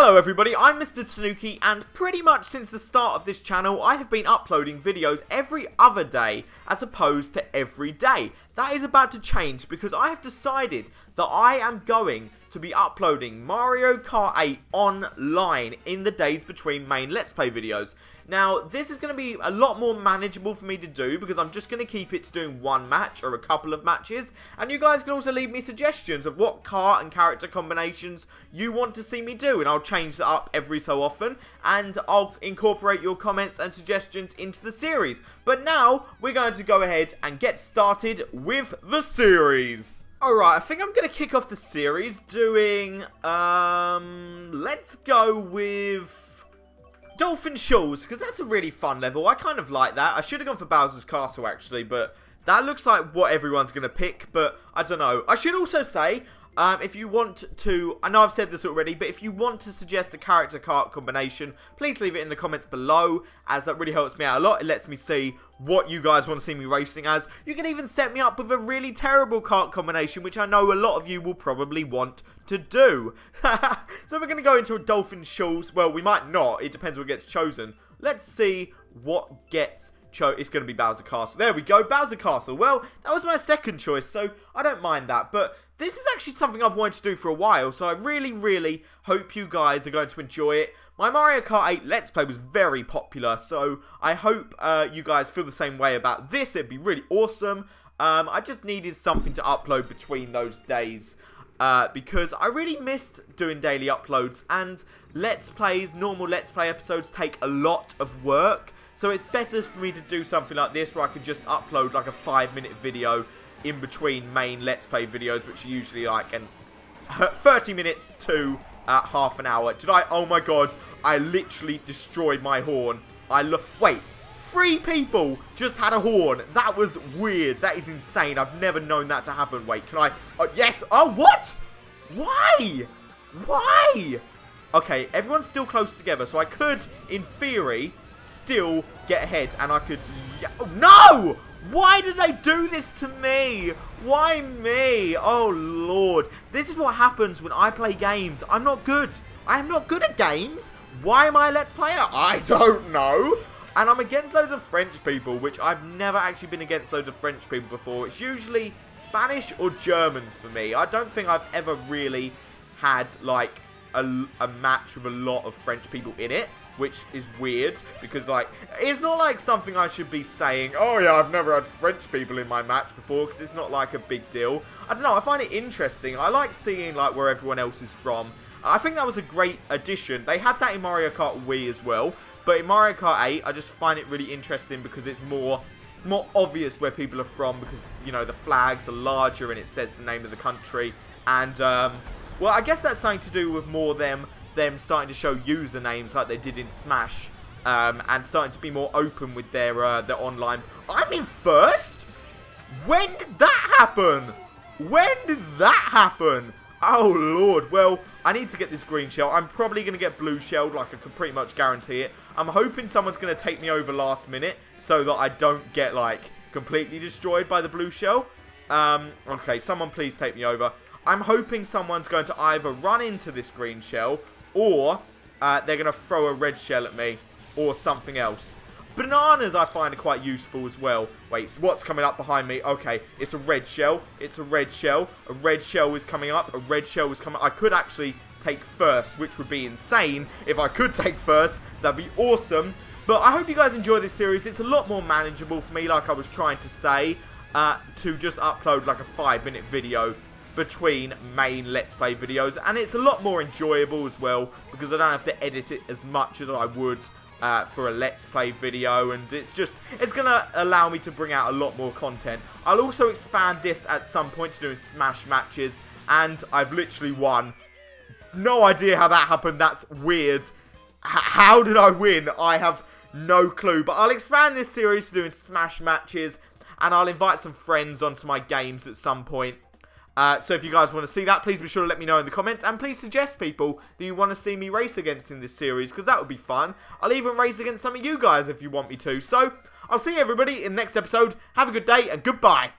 Hello everybody, I'm Mr. Tanooki, and pretty much since the start of this channel I have been uploading videos every other day as opposed to every day. That is about to change because I have decided that I am going to be uploading Mario Kart 8 online in the days between main Let's Play videos. Now, this is going to be a lot more manageable for me to do because I'm just going to keep it to doing one match or a couple of matches. And you guys can also leave me suggestions of what car and character combinations you want to see me do. And I'll change that up every so often. And I'll incorporate your comments and suggestions into the series. But now, we're going to go ahead and get started with the series. Alright, I think I'm going to kick off the series doing, let's go with Dolphin Shoals, because that's a really fun level. I kind of like that. I should have gone for Bowser's Castle, actually, but that looks like what everyone's going to pick, but I don't know. I should also say, if you want to, I know I've said this already, but if you want to suggest a character card combination, please leave it in the comments below, as that really helps me out a lot. It lets me see what you guys want to see me racing as. You can even set me up with a really terrible card combination, which I know a lot of you will probably want to do. So we're going to go into a Dolphin Shoals. Well, we might not. It depends what gets chosen. Let's see what gets chosen. It's going to be Bowser Castle. There we go, Bowser Castle. Well, that was my second choice, so I don't mind that. But this is actually something I've wanted to do for a while, so I really, really hope you guys are going to enjoy it. My Mario Kart 8 Let's Play was very popular, so I hope you guys feel the same way about this. It'd be really awesome. I just needed something to upload between those days. Because I really missed doing daily uploads, and Let's Plays, normal Let's Play episodes take a lot of work, so it's better for me to do something like this where I can just upload like a 5-minute video in between main Let's Play videos, which are usually like 30 minutes to half an hour. Did I? Oh my god, I literally destroyed my horn. Wait, 3 people just had a horn. That was weird. That is insane. I've never known that to happen. Wait, can I? Oh, yes. Oh, what? Why? Why? Okay, everyone's still close together, so I could, in theory, still get ahead, and I could... Oh, no! Why did they do this to me? Why me? Oh, Lord. This is what happens when I play games. I'm not good. I am not good at games. Why am I a Let's Player? I don't know. And I'm against loads of French people, which I've never actually been against loads of French people before. It's usually Spanish or Germans for me. I don't think I've ever really had, like, a match with a lot of French people in it, which is weird, because, like, it's not, like, something I should be saying, oh, yeah, I've never had French people in my match before, because it's not, like, a big deal. I don't know, I find it interesting. I like seeing, like, where everyone else is from. I think that was a great addition. They had that in Mario Kart Wii as well. But in Mario Kart 8, I just find it really interesting because it's more obvious where people are from because, you know, the flags are larger and it says the name of the country. And, well, I guess that's something to do with more them starting to show usernames like they did in Smash. And starting to be more open with their online... I'm in first? When did that happen? When did that happen? Oh, Lord. Well, I need to get this green shell. I'm probably going to get blue shelled, like I can pretty much guarantee it. I'm hoping someone's going to take me over last minute so that I don't get, like, completely destroyed by the blue shell. Okay, someone please take me over. I'm hoping someone's going to either run into this green shell or they're going to throw a red shell at me or something else. Bananas I find are quite useful as well. Wait, so what's coming up behind me? Okay, it's a red shell. It's a red shell. A red shell is coming up. A red shell is coming up. I could actually take first, which would be insane. If I could take first, that'd be awesome. But I hope you guys enjoy this series. It's a lot more manageable for me, like I was trying to say, to just upload like a 5-minute video between main Let's Play videos. And it's a lot more enjoyable as well, because I don't have to edit it as much as I would for a Let's Play video, and it's gonna allow me to bring out a lot more content. I'll also expand this at some point to doing Smash matches, and I've literally won. No idea how that happened. That's weird. How did I win? I have no clue, but I'll expand this series to doing Smash matches, and I'll invite some friends onto my games at some point. So if you guys want to see that, please be sure to let me know in the comments. And please suggest people that you want to see me race against in this series, because that would be fun. I'll even race against some of you guys if you want me to. So, I'll see everybody in the next episode. Have a good day, and goodbye.